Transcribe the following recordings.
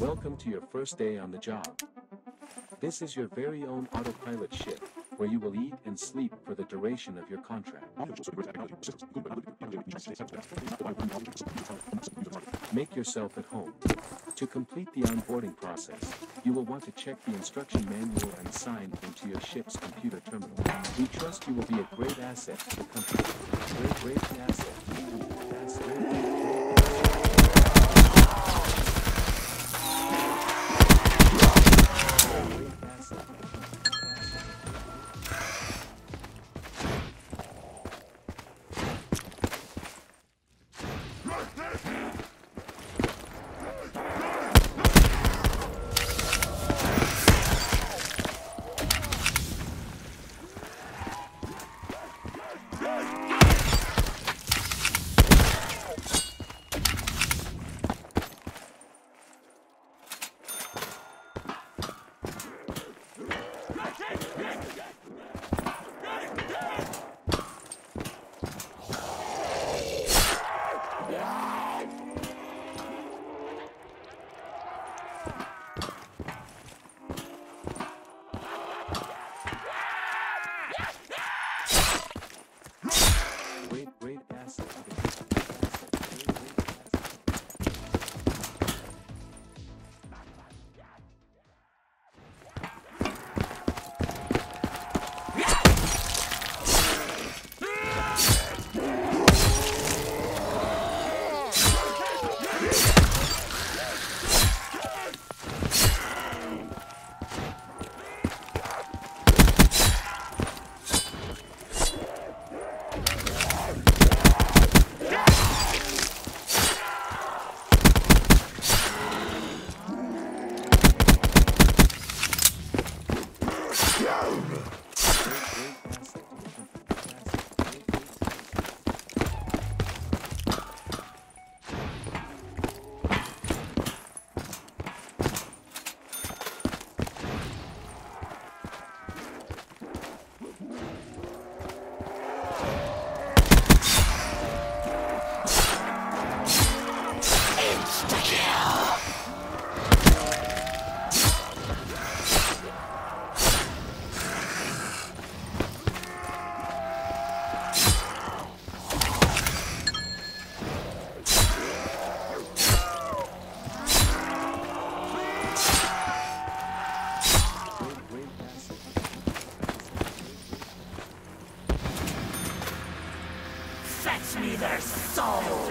Welcome to your first day on the job. This is your very own autopilot shift, where you will eat and sleep for the duration of your contract. Make yourself at home. To complete the onboarding process, you will want to check the instruction manual and sign into your ship's computer terminal. We trust you will be a great asset to the company. Great asset. Fetch me their souls!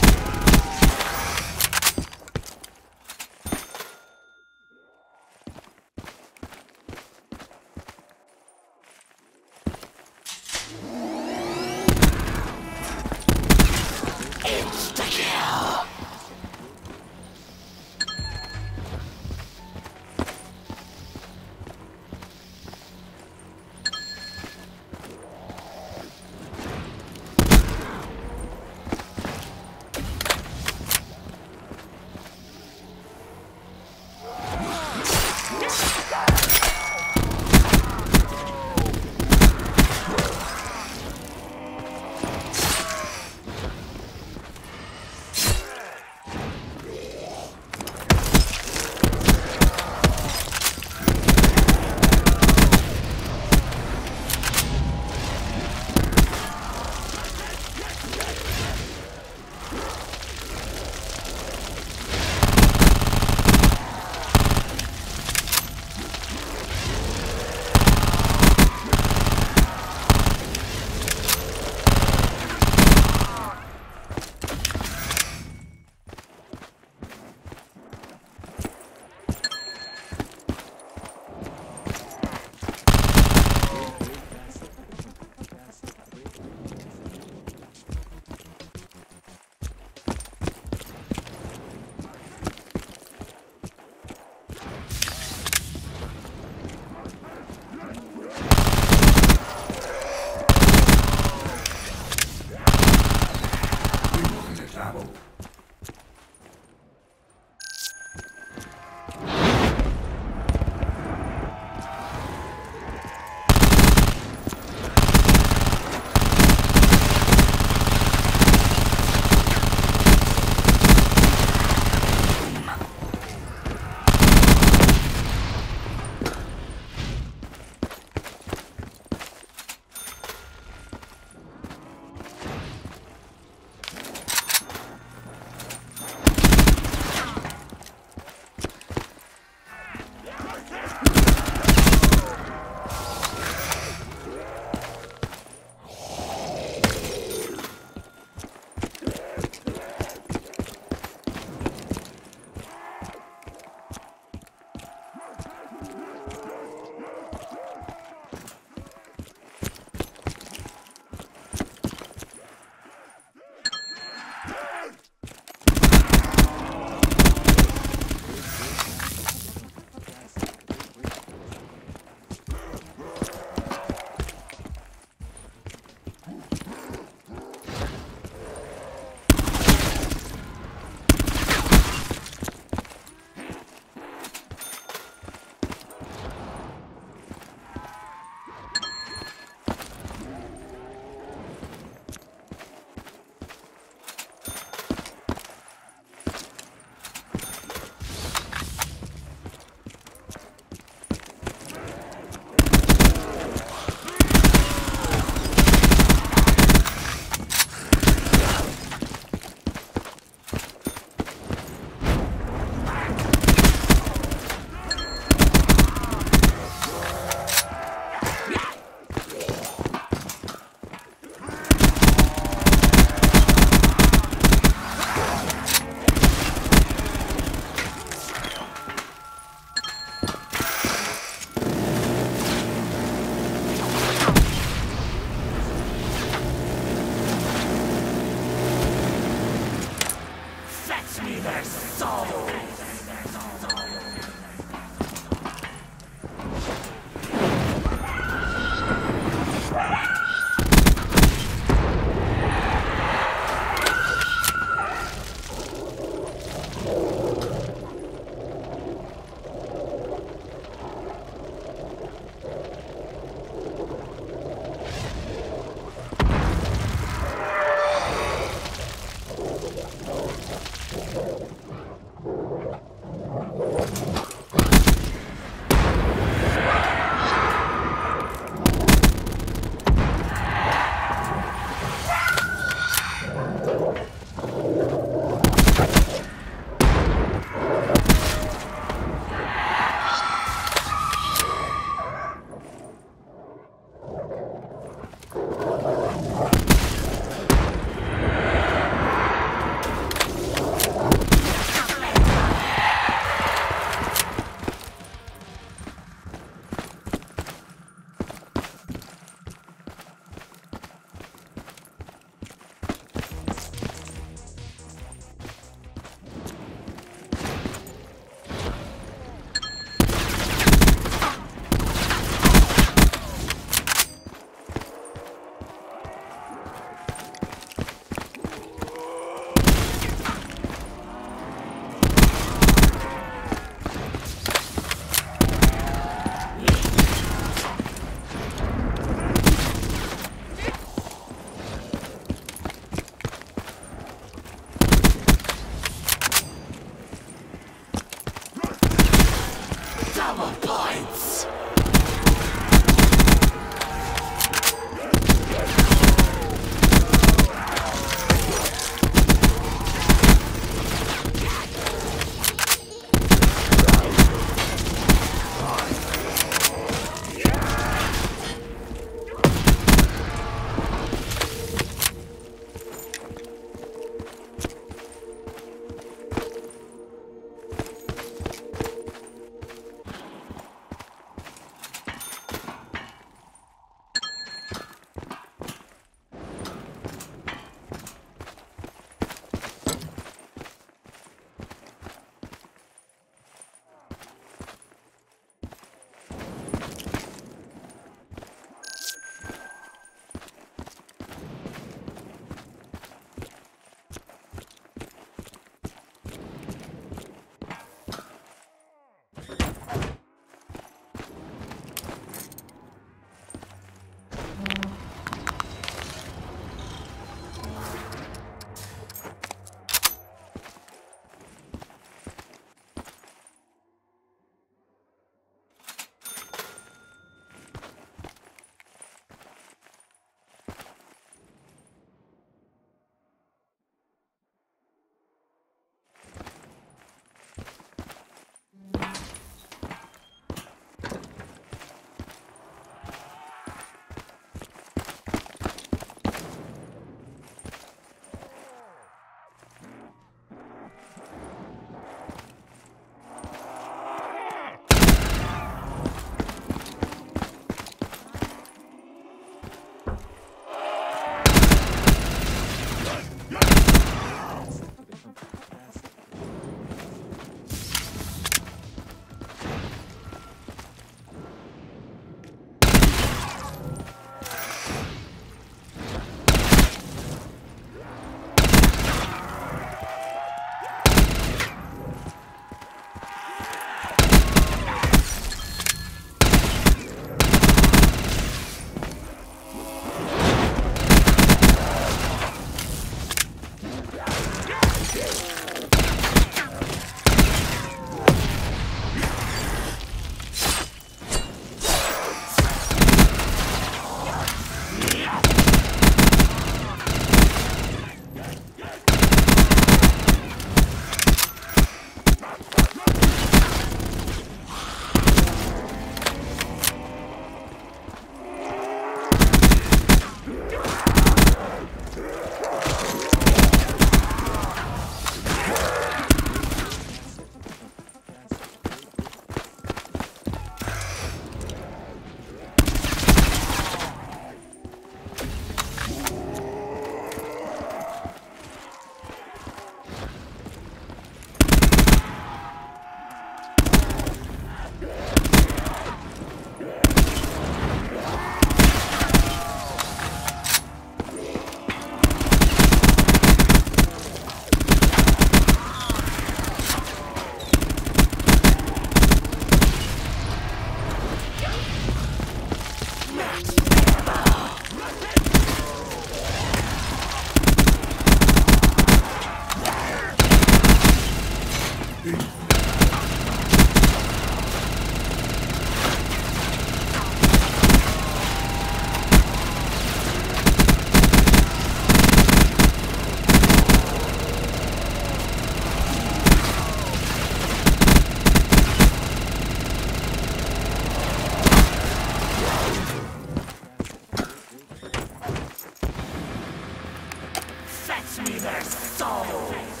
Beavers, go!